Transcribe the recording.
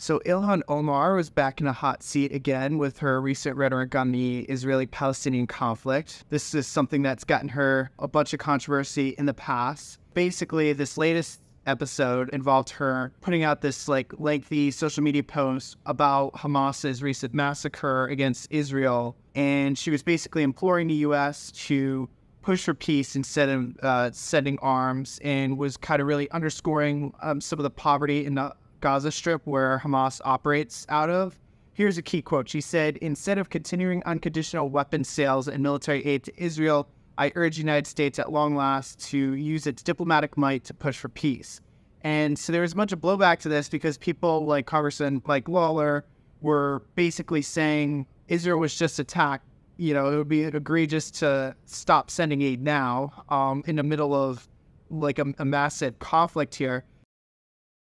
So Ilhan Omar was back in a hot seat again with her recent rhetoric on the Israeli-Palestinian conflict. This is something that's gotten her a bunch of controversy in the past. Basically, this latest episode involved her putting out this lengthy social media post about Hamas's recent massacre against Israel, and she was basically imploring the U.S. to push for peace instead of sending arms, and was kind of really underscoring some of the poverty in the Gaza Strip where Hamas operates out of. Here's a key quote. She said, "Instead of continuing unconditional weapon sales and military aid to Israel, I urge the United States at long last to use its diplomatic might to push for peace." And so there was a bunch of blowback to this because people like Congressman Mike Lawler were basically saying Israel was just attacked. You know, it would be egregious to stop sending aid now in the middle of a massive conflict here.